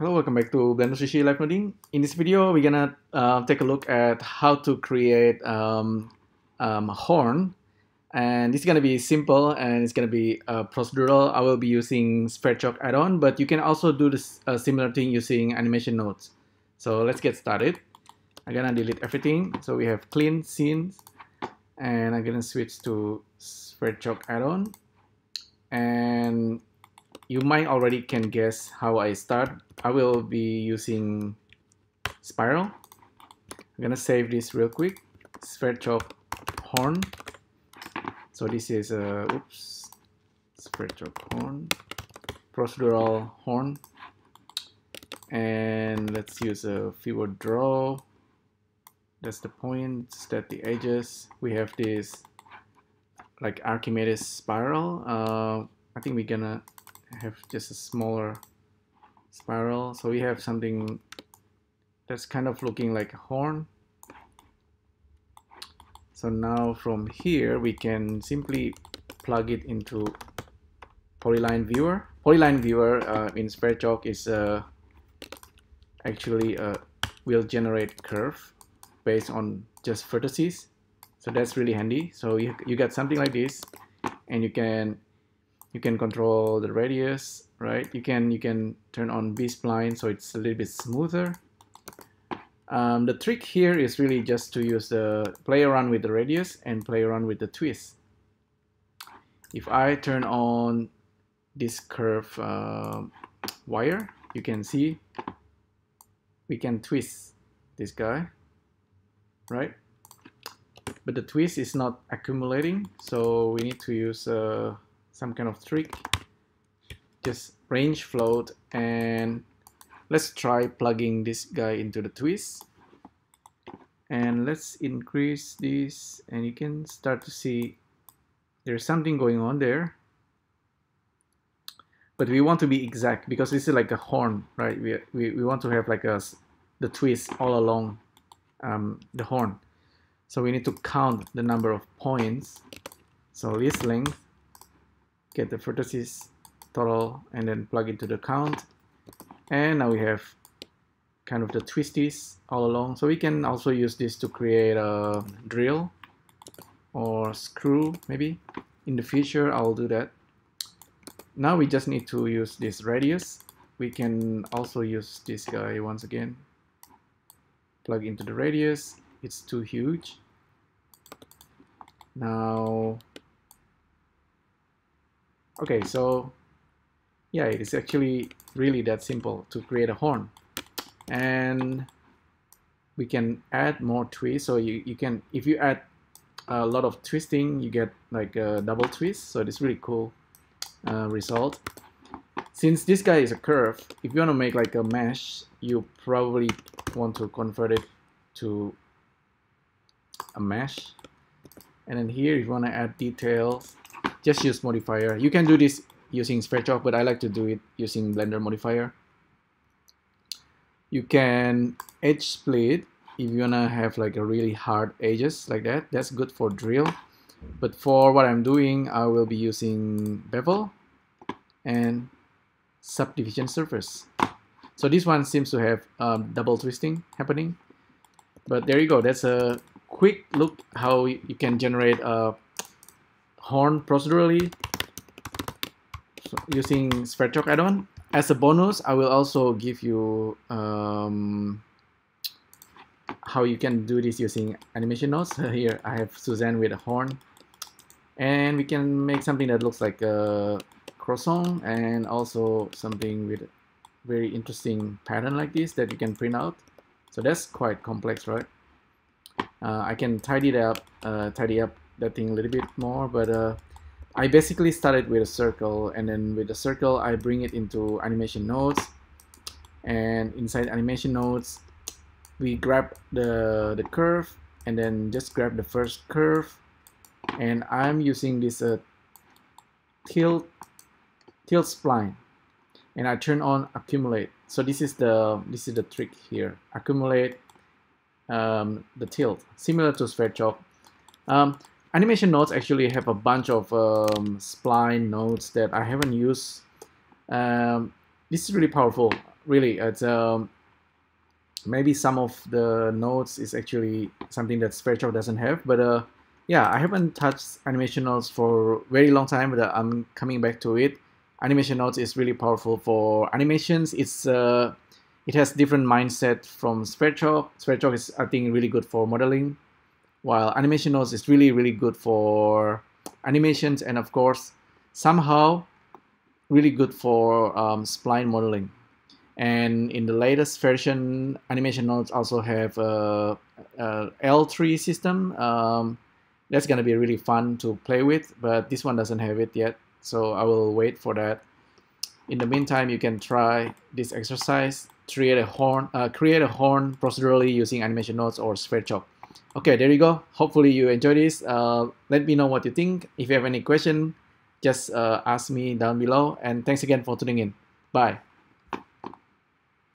Hello, welcome back to Blender Sushi Live Noding. In this video, we're gonna take a look at how to create a horn, and it's gonna be simple and it's gonna be procedural. I will be using Sverchok add-on, but you can also do this similar thing using Animation Nodes. So let's get started. I'm gonna delete everything. So we have clean scenes, and I'm gonna switch to Sverchok add-on, and you might already can guess how I start. I will be using spiral. I'm gonna save this real quick. Sverchok horn. So this is a oops. Sverchok horn. Procedural horn. And let's use a viewer draw. That's the point. Set the edges. We have this like Archimedes spiral. I think we're gonna have just a smaller spiral, so we have something that's kind of looking like a horn. So now from here we can simply plug it into Polyline Viewer. Polyline Viewer in Sverchok is actually will generate curve based on just vertices, so that's really handy. So you got something like this, and you can control the radius, right? You can turn on B-spline so it's a little bit smoother. The trick here is really just to use the play around with the radius and play around with the twist. If I turn on this curve wire, you can see we can twist this guy, right? But the twist is not accumulating, so we need to use some kind of trick, just range float, and let's try plugging this guy into the twist, and let's increase this, and you can start to see there's something going on there, but we want to be exact because this is like a horn, right? We want to have like the twist all along the horn, so we need to count the number of points. So this length, get the vertices total, and then plug into the count, and now we have kind of the twisties all along. So we can also use this to create a drill or screw. Maybe in the future I'll do that. Now we just need to use this radius. We can also use this guy once again, plug into the radius. It's too huge. Now okay, so yeah, it's actually really that simple to create a horn, and we can add more twists. So you can, if you add a lot of twisting, you get like a double twist. So it's really cool result. Since this guy is a curve, if you want to make like a mesh, you probably want to convert it to a mesh, and then here if you want to add details, just use modifier. You can do this using Sverchok, but I like to do it using Blender modifier. You can edge split if you wanna have like a really hard edges like that. That's good for drill, but for what I'm doing, I will be using bevel and subdivision surface. So this one seems to have double twisting happening. But there you go. That's a quick look how you can generate a horn procedurally using Sverchok add-on. As a bonus, I will also give you how you can do this using Animation Nodes. Here I have Suzanne with a horn, and we can make something that looks like a croissant, and also something with very interesting pattern like this that you can print out. So that's quite complex, right? I can tidy up that thing a little bit more, but I basically started with a circle, and then with the circle I bring it into Animation Nodes, and inside Animation Nodes we grab the curve, and then just grab the first curve, and I'm using this tilt spline, and I turn on accumulate. So this is the trick here, accumulate the tilt, similar to Sverchok. Animation Nodes actually have a bunch of spline nodes that I haven't used. This is really powerful. really, it's maybe some of the nodes is actually something that Sverchok doesn't have, but yeah, I haven't touched animation nodes for a very long time, but I'm coming back to it. Animation nodes is really powerful for animations. It's it has different mindset from Sverchok. Sverchok is, I think, really good for modeling, while animation nodes is really good for animations, and of course somehow really good for spline modeling. And in the latest version, animation nodes also have a L3 system. That's gonna be really fun to play with, but this one doesn't have it yet, so I will wait for that. In the meantime, you can try this exercise: create a horn procedurally using animation nodes or Sverchok. Okay, there you go. Hopefully you enjoy this. Let me know what you think. If you have any question, just ask me down below. And thanks again for tuning in. Bye.